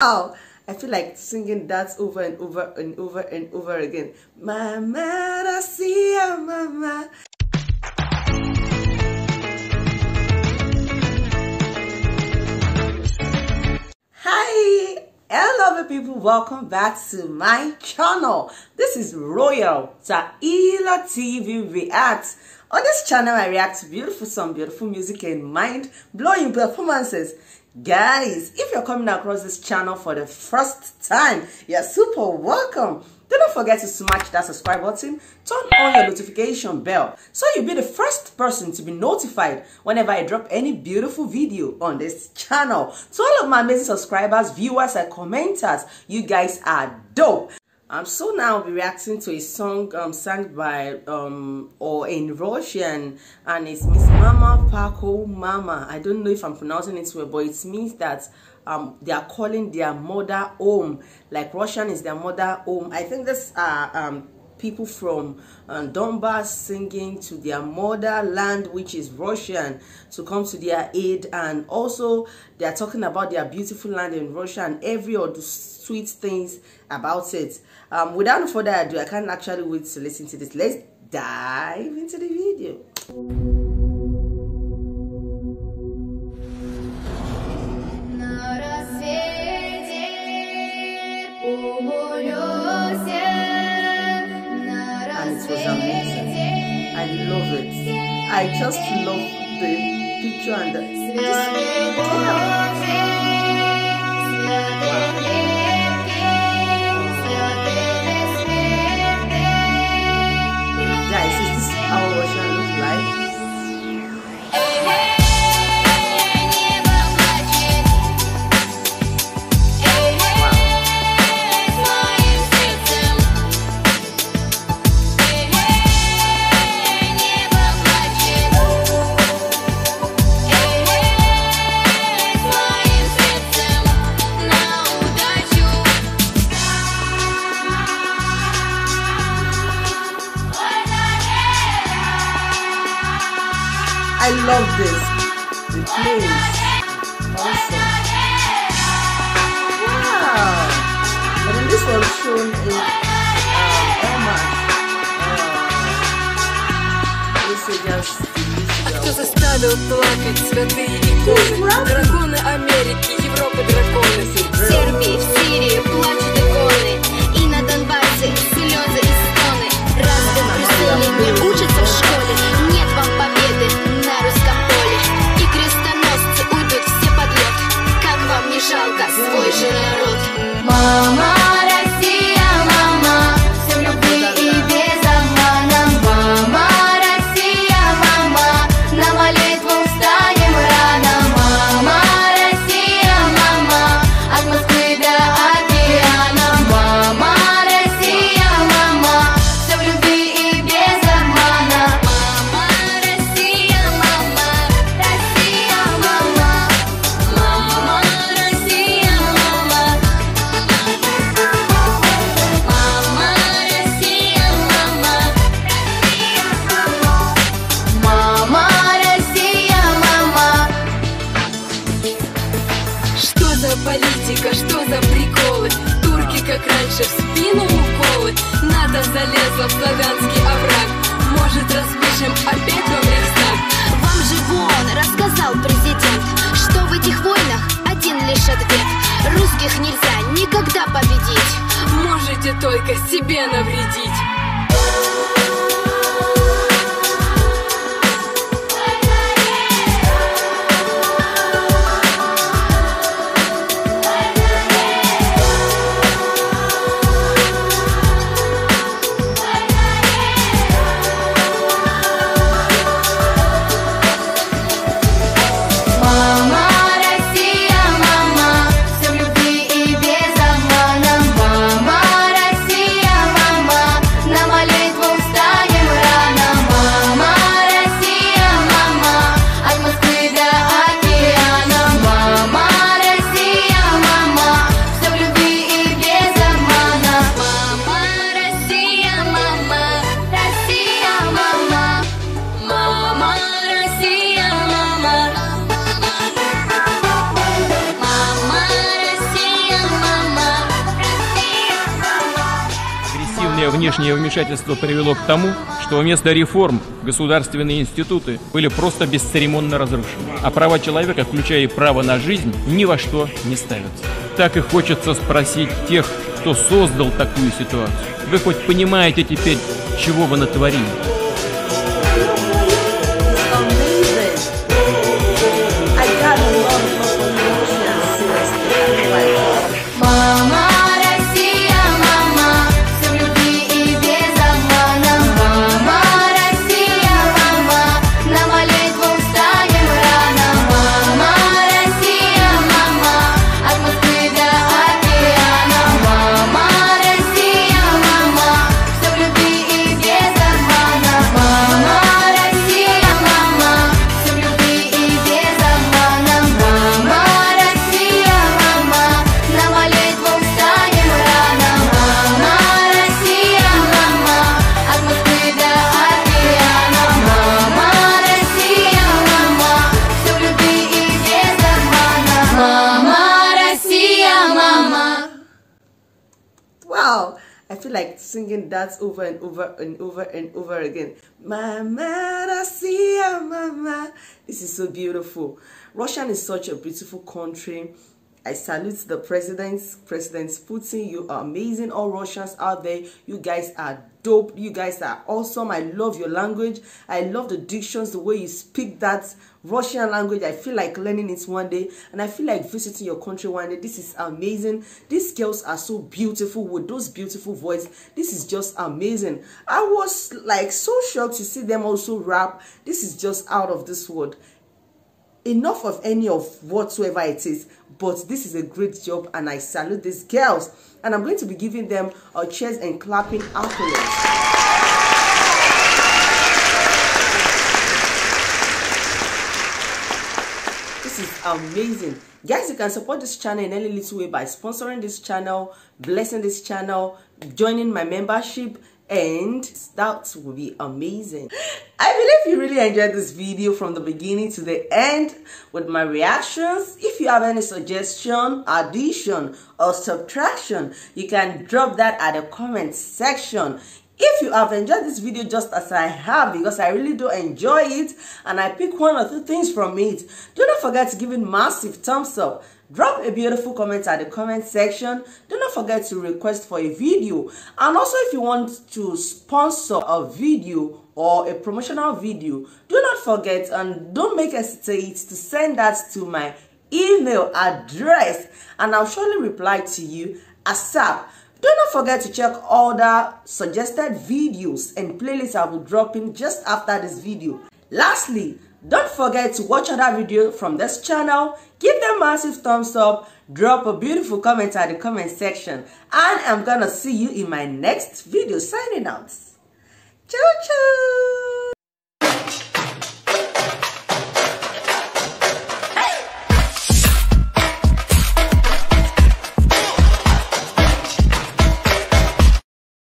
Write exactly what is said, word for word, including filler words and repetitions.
Wow, I feel like singing that over and over and over and over again. Mama, I see ya, mama. Hi, hello people, welcome back to my channel. This is Royal Tehillah T V Reacts. On this channel, I react to beautiful song, beautiful music and mind-blowing performances. Guys, if you're coming across this channel for the first time, you're super welcome. Don't forget to smash that subscribe button, turn on your notification bell, so you'll be the first person to be notified whenever I drop any beautiful video on this channel. To all of my amazing subscribers, viewers and commenters, you guys are dope. Um, so now I'll be reacting to a song um, sang by um, or in Russian, and it's Miss Mama Pako Mama. I don't know if I'm pronouncing it well, but it means that um, they are calling their mother home. Like Russian is their mother home. I think that's uh, um, people from uh, Donbas singing to their motherland, which is Russian, to come to their aid. And also they are talking about their beautiful land in Russia and every other sweet things about it. Um, without further ado, I can't actually wait to listen to this. Let's dive into the video. And it was amazing. I love it. I just love the picture and the wow. I love this. The place. Awesome. Wow. But then this one shown in uh, Elmer. Uh, this is just beautiful. Mama, Россия, мама, все в любви и без обмана. Мама, Россия, мама, на молитву встанем рано. Мама, Россия, мама, от Москвы до океана. Мама, Россия, мама, все в любви и без обмана. Мама, Россия, мама, Россия, мама, мама, Россия. Политика, что за приколы? Турки, как раньше, в спину уколы. НАТО залезла в славянский овраг. Может, распишем опять вам рюкзак? Вам же вон рассказал президент, что в этих войнах один лишь ответ. Русских нельзя никогда победить. Можете только себе навредить. Let's go. Такое внешнее вмешательство привело к тому, что вместо реформ государственные институты были просто бесцеремонно разрушены, а права человека, включая и право на жизнь, ни во что не ставятся. Так и хочется спросить тех, кто создал такую ситуацию. Вы хоть понимаете теперь, чего вы натворили? I feel like singing that over and over and over and over again. Mama Russia, Mama. This is so beautiful. Russia is such a beautiful country. I salute the president, President Putin. You are amazing. All Russians out there, you guys are dope. You guys are awesome. I love your language. I love the dictions, the way you speak that Russian language. I feel like learning it one day, and I feel like visiting your country one day. This is amazing. These girls are so beautiful with those beautiful voices. This is just amazing. I was like so shocked to see them also rap. This is just out of this world. Enough of any of whatsoever it is, but this is a great job, and I salute these girls, and I'm going to be giving them a cheers and clapping accolades. This is amazing. Guys, you can support this channel in any little way by sponsoring this channel, blessing this channel, joining my membership, and that will be amazing. I believe you really enjoyed this video from the beginning to the end with my reactions. If you have any suggestion, addition or subtraction, you can drop that at the comment section. If you have enjoyed this video just as I have, because I really do enjoy it and I pick one or two things from it, do not forget to give it massive thumbs up. Drop a beautiful comment at the comment section. Do not forget to request for a video. And also, if you want to sponsor a video or a promotional video, do not forget and don't make hesitate to send that to my email address, and I'll surely reply to you ASAP. Do not forget to check all the suggested videos and playlists I will drop in just after this video. Lastly, don't forget to watch other videos from this channel, give them massive thumbs up, drop a beautiful comment at the comment section, and I'm gonna see you in my next video. Signing out. Ciao, ciao.